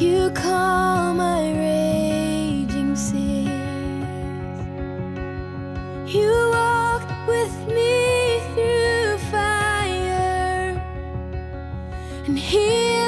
You calm my raging seas. You walk with me through fire and heal.